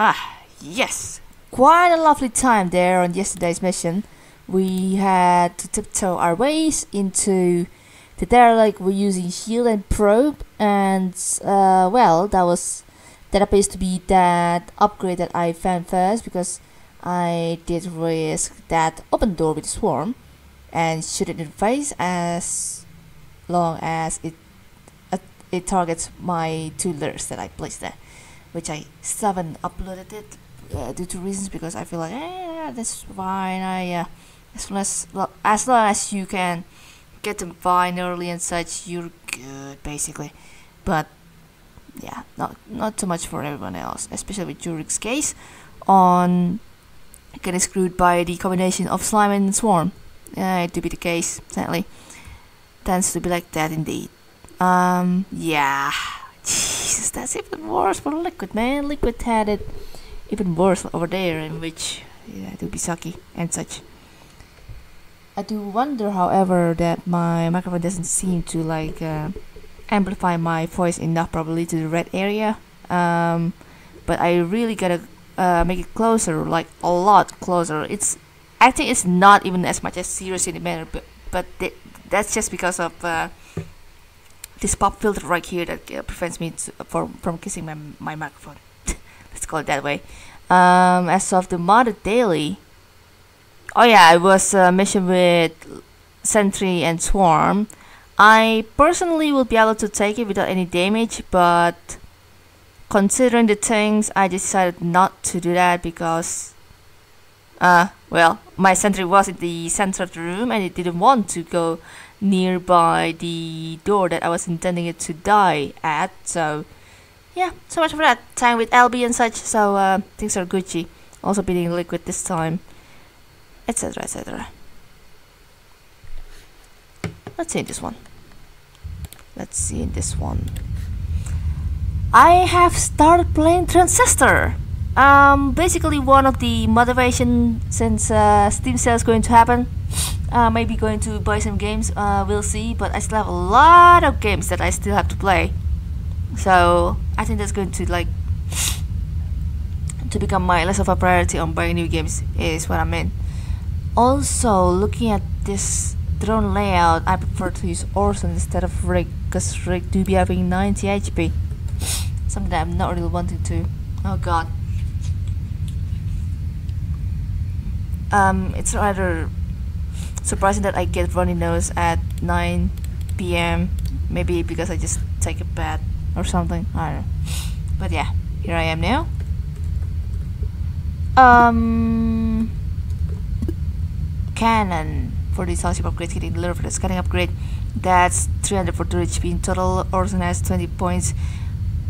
Ah, yes! Quite a lovely time there on yesterday's mission. We had to tiptoe our ways into the derelict using shield and probe, and well, that was that appears to be that upgrade that I found first, because I did risk that open door with swarm and shoot it in the face as long as it targets my two lures that I placed there, which I haven't uploaded it due to reasons, because I feel like that's fine. As long as you can get them fine early and such, you're good basically. But yeah, not too much for everyone else, especially with Jurik's case on getting screwed by the combination of slime and swarm. To be the case, sadly, tends to be like that indeed. Yeah, Jesus, that's even worse for Liquid, man. Liquid had it even worse over there, in which it would be sucky and such. I do wonder, however, that my microphone doesn't seem to like amplify my voice enough, probably to the red area. But I really gotta make it closer, like a lot closer. I think it's not even as much as serious in the matter, but that's just because of this pop filter right here that prevents me from kissing my microphone. Let's call it that way. As of the modern daily, oh yeah, it was a mission with Sentry and Swarm. I personally will be able to take it without any damage, but considering the things, I decided not to do that because, well, my Sentry was in the center of the room and it didn't want to go nearby the door that I was intending it to die at, so yeah, so much for that time with LB and such. So things are Gucci. Also beating Liquid this time, etc, etc. Let's see in this one. I have started playing Transistor. Basically one of the motivation, since Steam sale is going to happen, maybe going to buy some games, we'll see, but I still have a lot of games that I still have to play. So I think that's going to become my less of a priority on buying new games, is what I mean. Also, looking at this drone layout, I prefer to use Orson instead of Rig, because Rig do be having 90 HP. Something that I'm not really wanting to. Oh god. It's rather surprising that I get runny nose at 9 PM, maybe because I just take a bath or something, I don't know. But yeah, here I am now. Cannon for the scholarship upgrade, getting the lure for the scanning upgrade. That's 342 HP in total. Orson has 20 points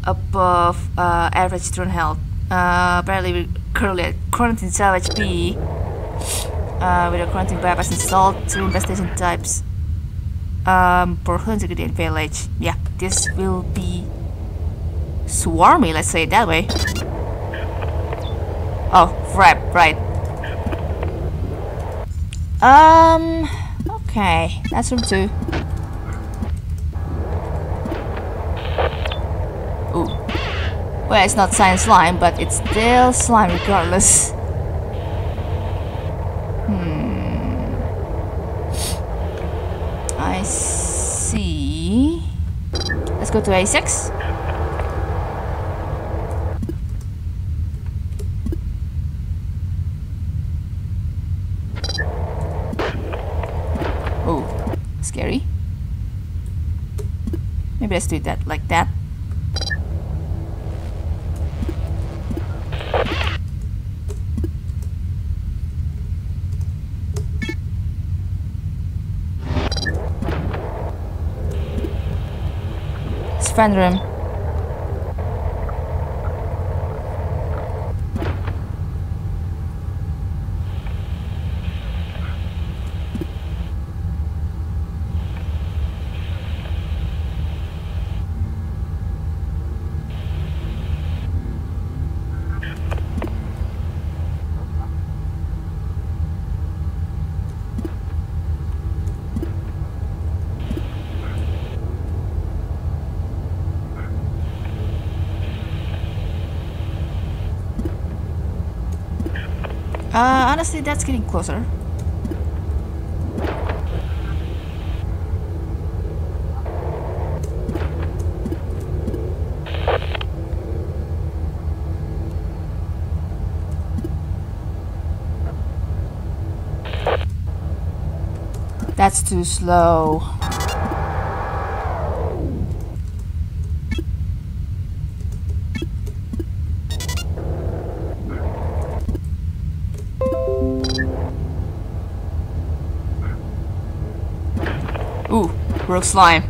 above average drone health. Apparently we're currently at quarantine 7 HP with a quarantine bypass installed, 2 investigation types. For Hunter and Village. Yeah, this will be swarmy, let's say it that way. Oh, crap, right. Okay, that's room 2. Ooh. Well, it's not science slime, but it's still slime regardless. I see. Let's go to A6. Oh, scary. Maybe let's do that like that. Friend room. Honestly, that's getting closer. That's too slow. Ooh, rogue slime.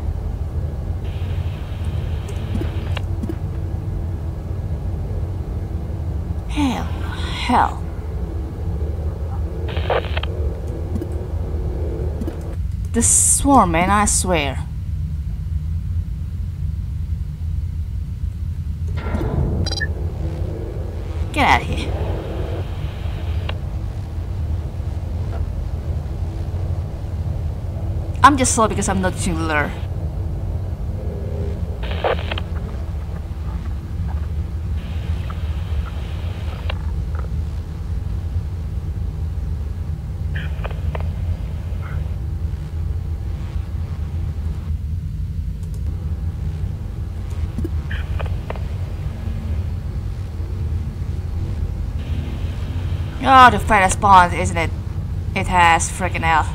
Hell. This swarm, man, I swear. Get out of here. I'm just slow because I'm not singular. Oh, the fat spawns, isn't it? It has freaking hell.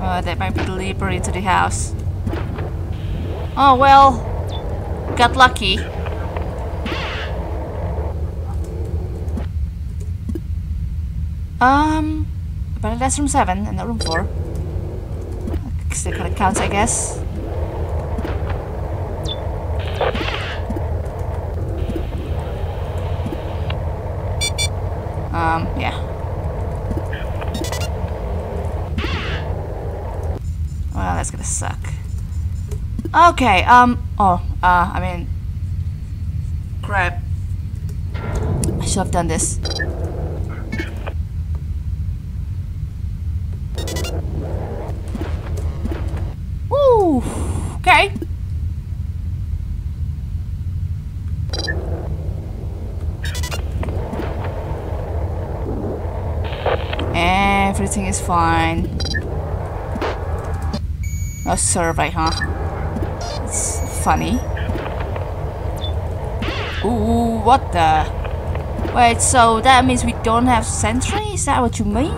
Oh, that might be the leaper into the house. Oh well, got lucky. But that's room 7 and not room 4. Still kind of counts, I guess. Yeah. Well, that's gonna suck. Okay, I mean... Crap. I should have done this. Okay. Everything is fine. No survey, huh? It's funny. Ooh, what the? Wait, so that means we don't have sentry? Is that what you mean?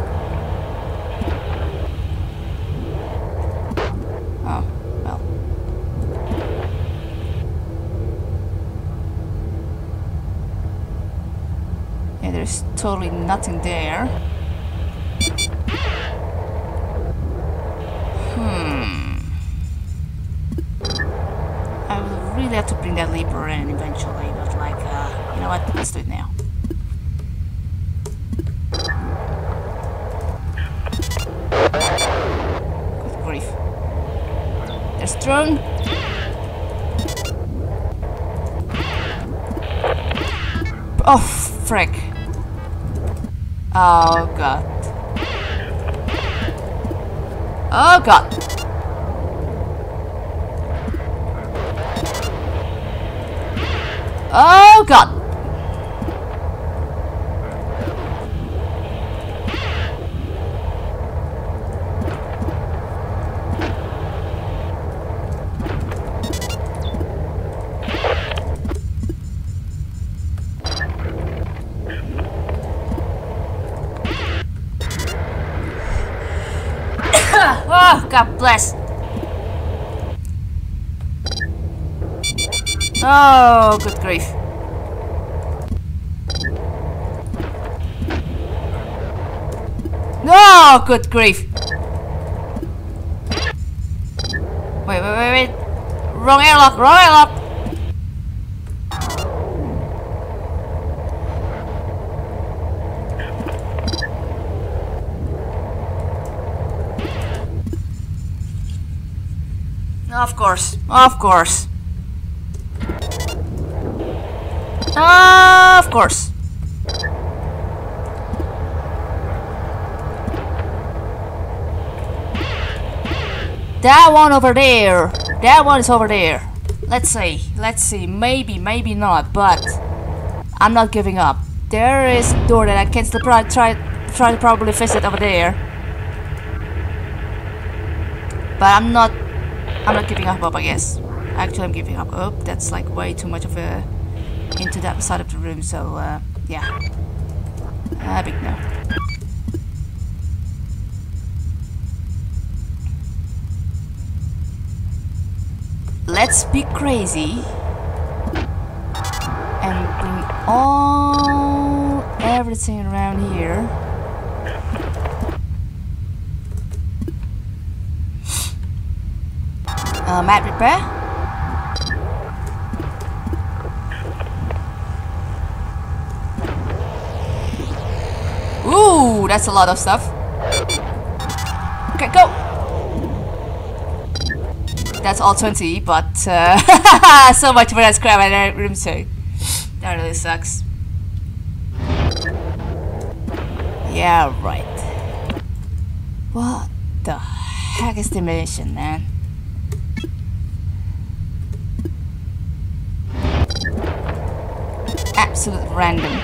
There's totally nothing there. I will really have to bring that leaper in eventually, but like, you know what? Let's do it now. Good grief. There's drone. Oh, frick. Oh god. Oh god. Oh god. Oh, God bless. Oh, good grief. No, good grief. Wait. Wrong airlock. Of course. Ah! Of course. That one over there. That one is over there. Let's see. Maybe not, but I'm not giving up. There is a door that I can still try to probably visit over there. But I'm not giving up, I guess. Actually, I'm giving up. Oh, that's like way too much of a into that side of the room, so yeah. Big no. Let's be crazy and bring everything around here. Map repair. Ooh, that's a lot of stuff. Okay, go. That's all 20, but so much for that scrap in that room too. That really sucks. Yeah, right. What the heck is the mission, man? Absolute random.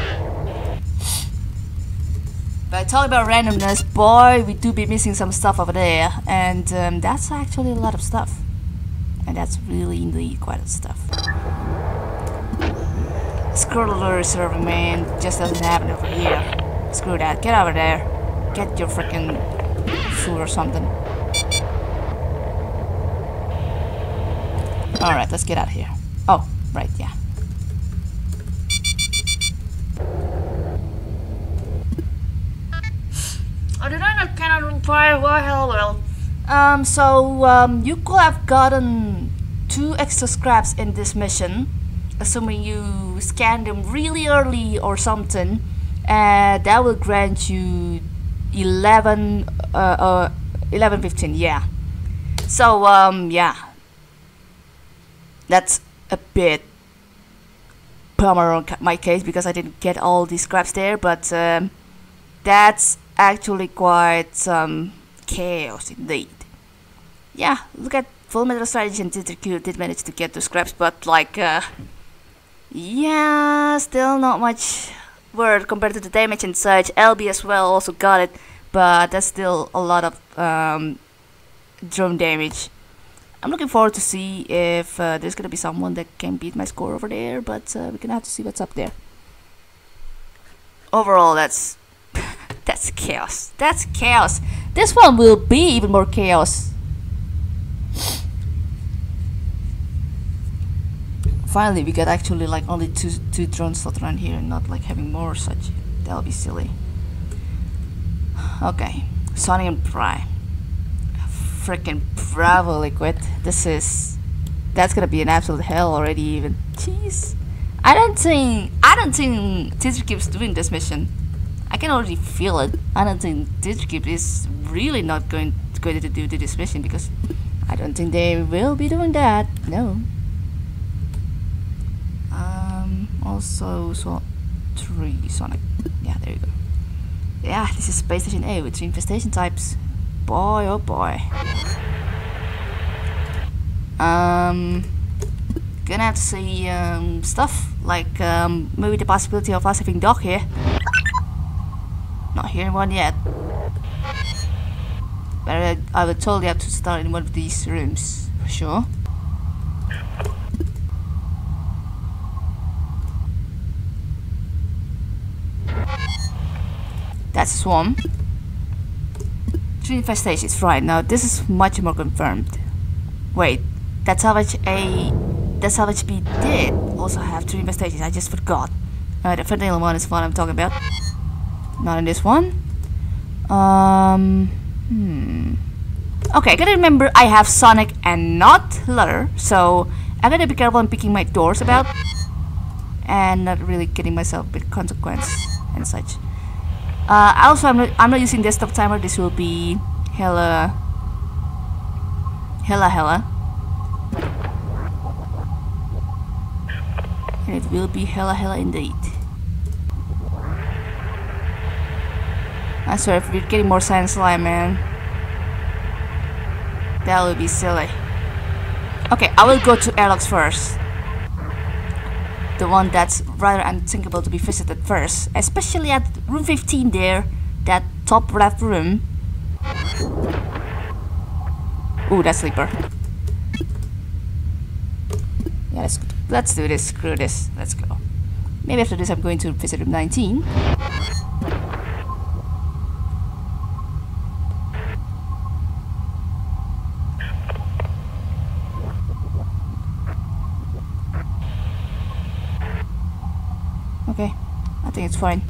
But talking about randomness, boy, we do be missing some stuff over there, and that's actually a lot of stuff, and that's really quite a stuff. Scroller server, man, just doesn't happen over here. Screw that. Get over there. Get your freaking food or something. All right, let's get out of here. Oh, right, yeah. You could have gotten 2 extra scraps in this mission, assuming you scan them really early or something, and that will grant you 11:15. Yeah. So yeah, that's a bit bummer on my case because I didn't get all these scraps there, but that's actually quite some chaos indeed. Yeah, look at Full Metal Strategy and TTQ did manage to get the scraps, but like yeah, still not much word compared to the damage and such. LB as well also got it, but that's still a lot of drone damage. I'm looking forward to see if there's gonna be someone that can beat my score over there, but we're gonna have to see what's up there. Overall, that's that's chaos. That's chaos. This one will be even more chaos. Finally, we got actually like only two drone slots around here and not like having more or such. That'll be silly. Okay, Sonic and Pry. Freaking bravo, Liquid. That's gonna be an absolute hell already even. Jeez. I don't think TeacherCube's doing this mission. I can already feel it. I don't think TeacherCube is really not going to do this mission, because I don't think they will be doing that. No. Also saw 3 Sonic. Yeah, there you go. Yeah, this is Space Station A with 3 infestation types. Boy, oh boy. Gonna have to see stuff like maybe the possibility of us having dog here. Not hearing one yet, but I would totally have to start in one of these rooms for sure. That's a swarm. 3 infestations, right? Now this is much more confirmed. Wait, that's how much A, that's how much B did also have 3 infestations. I just forgot. The fentanyl one is what I'm talking about. Not in this one. Okay, I gotta remember I have Sonic and not Lutter, so I gotta be careful in picking my doors about and not really getting myself with consequence and such. Also, I'm not using desktop timer. This will be hella. And it will be hella indeed. I swear, if we're getting more science slime, man, that would be silly. Okay, I will go to airlocks first. The one that's rather unthinkable to be visited first, especially at room 15 there, that top left room. Ooh, that sleeper. Yeah, let's do this. Screw this. Let's go. Maybe after this I'm going to visit room 19. Okay, I think it's fine.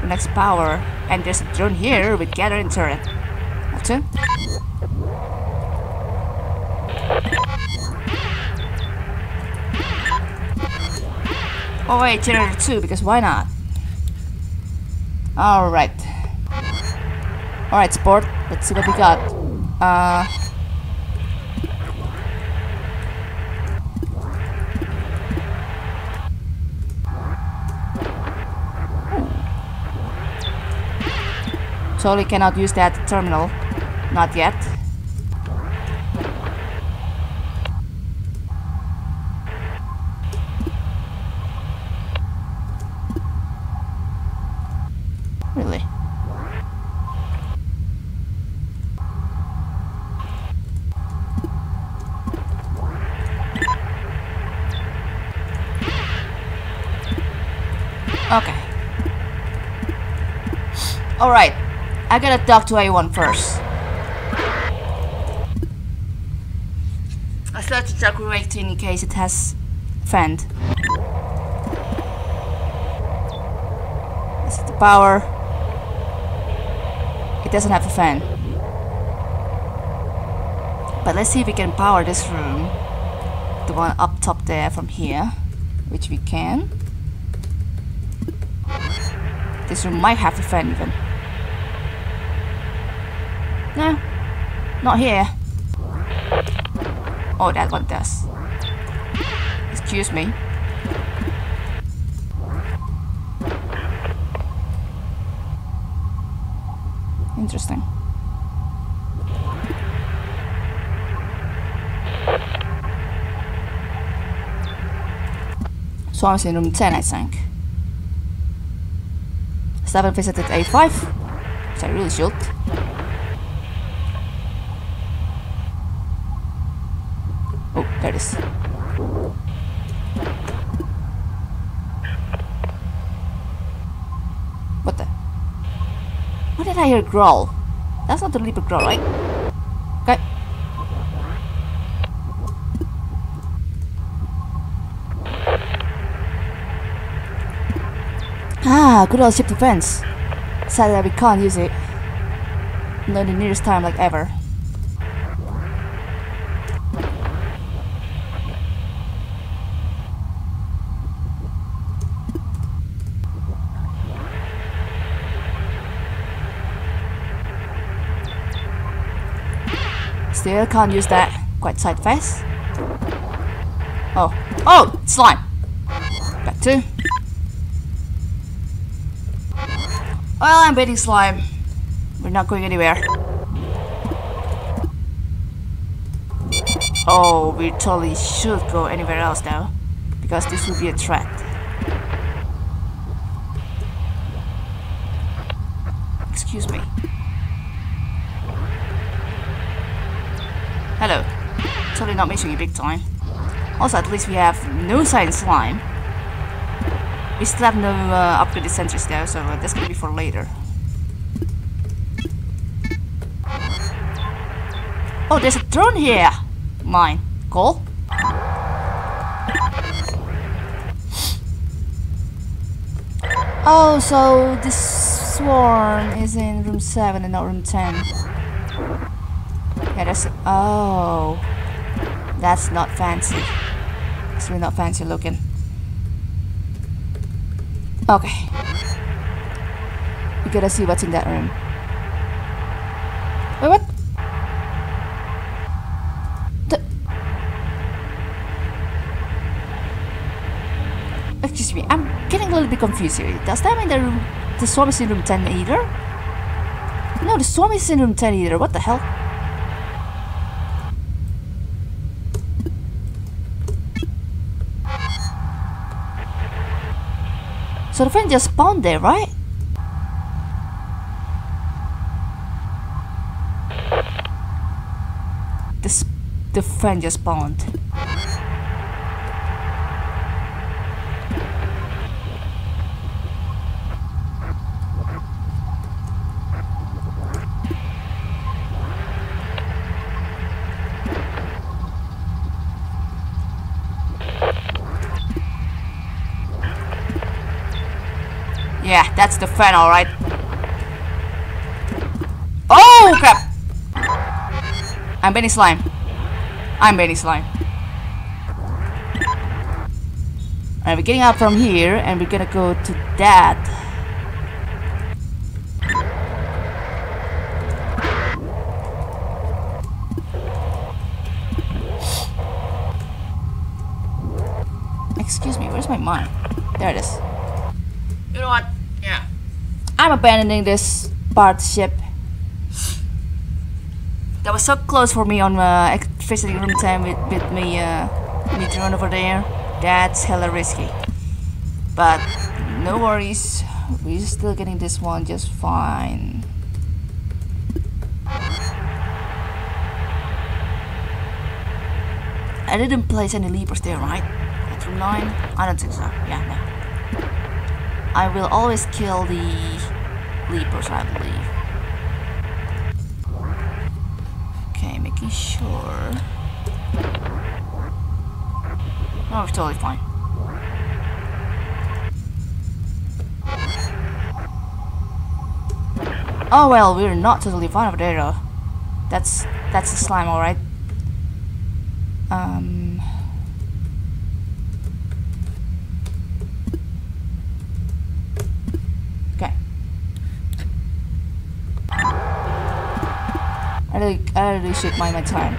The next power, and there's a drone here with gathering turret. That's it. Oh wait, generator 2, because why not? Alright. Alright, sport, let's see what we got. Totally cannot use that terminal. Not yet. Really? Okay. All right. I gotta talk to A1 first. I start to check room 18 in case it has vent. Is it the power? It doesn't have a fan. But let's see if we can power this room. The one up top there from here. Which we can. This room might have a fan even. No, not here. Oh, that one does. Excuse me. Interesting. So I was in room 10, I think. So I haven't visited A5, which I really should. There it is. What the? Why did I hear growl? That's not the leaper growl, right? Okay. Ah, good old ship defense. Sad that we can't use it. Not in the nearest time like ever. Still can't use that. Quite side fast. Oh. Oh! Slime! Back to. Well, I'm waiting, slime. We're not going anywhere. Oh, we totally should go anywhere else now. Because this will be a threat. Excuse me. Hello. Totally not missing you big time. Also, at least we have no science slime. We still have no upgraded sensors though, so that's gonna be for later. Oh, there's a drone here! Mine. Cool. Oh, so this swarm is in room 7 and not room 10. Yeah, that's, oh, that's not fancy. It's really not fancy looking. Okay. We gotta see what's in that room. Wait, what? Excuse me, I'm getting a little bit confused here. Does that mean the storm is in room 10 either? No, the storm is in room 10 either. What the hell? So the friend just spawned there, right? The friend just spawned. Yeah, that's the fan, alright. Oh, crap! I'm Benny Slime. I'm Benny Slime. Alright, we're getting out from here and we're gonna go to that. Excuse me, where's my mine? There it is. You know what? Yeah. I'm abandoning this part ship. That was so close for me on visiting room time with me drone over there. That's hella risky. But no worries, we're still getting this one just fine. I didn't place any leapers there, right? At room 9? I don't think so. Yeah, no. I will always kill the leapers, I believe. Okay, making sure. No, it's totally fine. Oh well, we're not totally fine over there though. That's a slime, alright. I really should mind my time.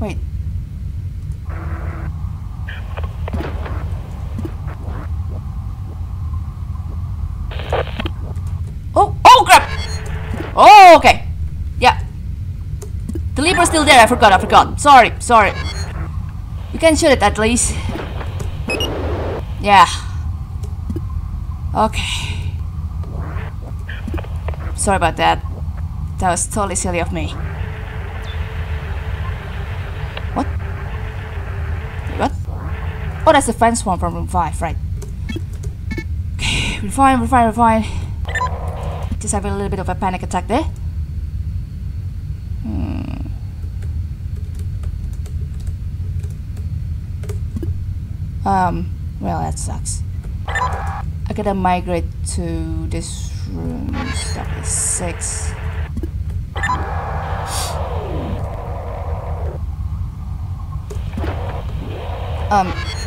Wait. Oh! Oh crap! Oh, okay. Yeah. The leaper's still there. I forgot. Sorry. You can shoot it at least. Yeah. Okay. Sorry about that. That was totally silly of me. What? What? Oh, that's the fence one from room 5, right. Okay, we're fine. Just having a little bit of a panic attack there. Well, that sucks. I gotta migrate to this room. That is 6.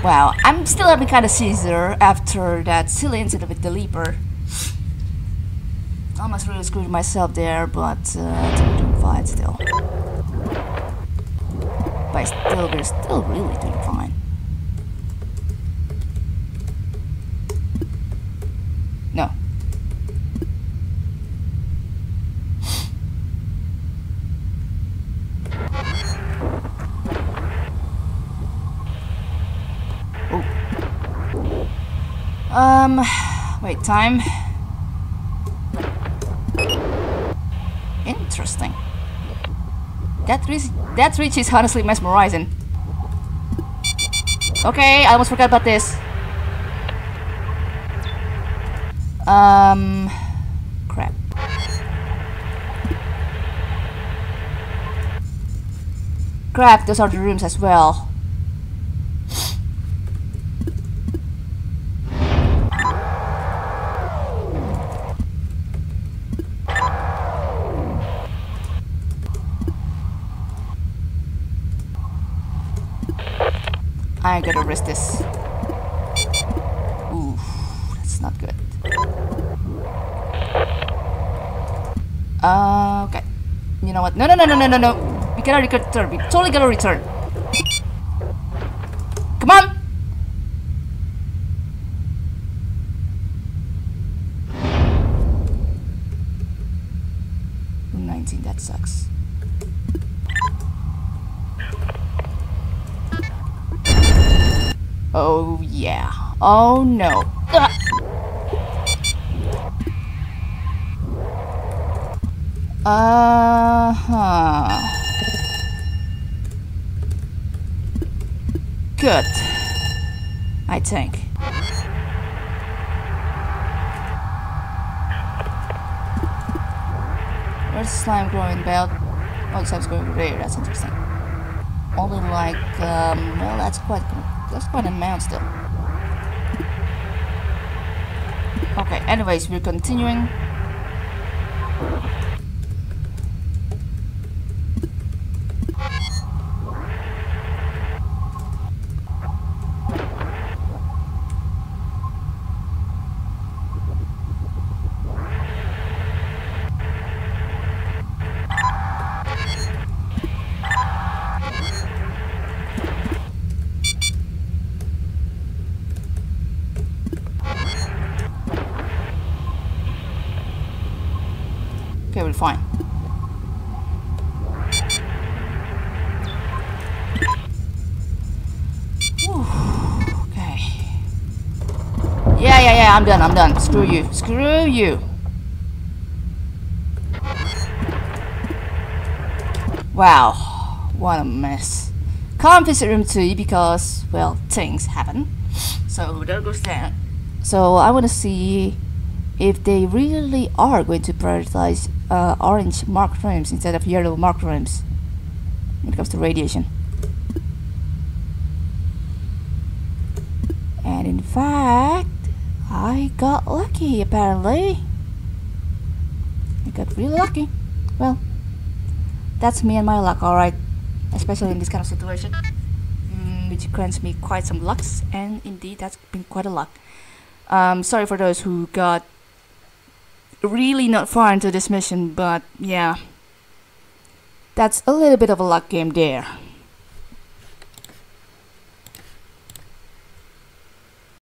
Wow, I'm still having kind of seizure after that silly incident with the leaper. Almost really screwed myself there, but I'm doing fine still. But still, we're still really doing fine. Wait, time. Interesting. That reach is honestly mesmerizing. Okay, I almost forgot about this. Crap. Crap, those are the rooms as well. I gotta risk this. Ooh, that's not good. Okay. You know what? No. We cannot return. We totally cannot return. Come on! Room 19, that sucks. Oh yeah. Oh no. Ugh. Good. I think. Where's slime growing belt? Oh, the slime's going there. That's interesting. Only like, well, that's quite good. That's quite a amount still. Okay, anyways, we're continuing. Fine. Whew. Okay. Yeah, I'm done. Screw you. Wow, what a mess. Can't visit room 2 because, well, things happen. So there goes that. So I want to see if they really are going to prioritize orange marked rooms instead of yellow marked rooms when it comes to radiation. And in fact, I got lucky apparently. I got really lucky. Well, that's me and my luck, alright. Especially in this kind of situation, which grants me quite some lucks, and indeed that's been quite a luck. Sorry for those who got really not far into this mission, but yeah, that's a little bit of a luck game there.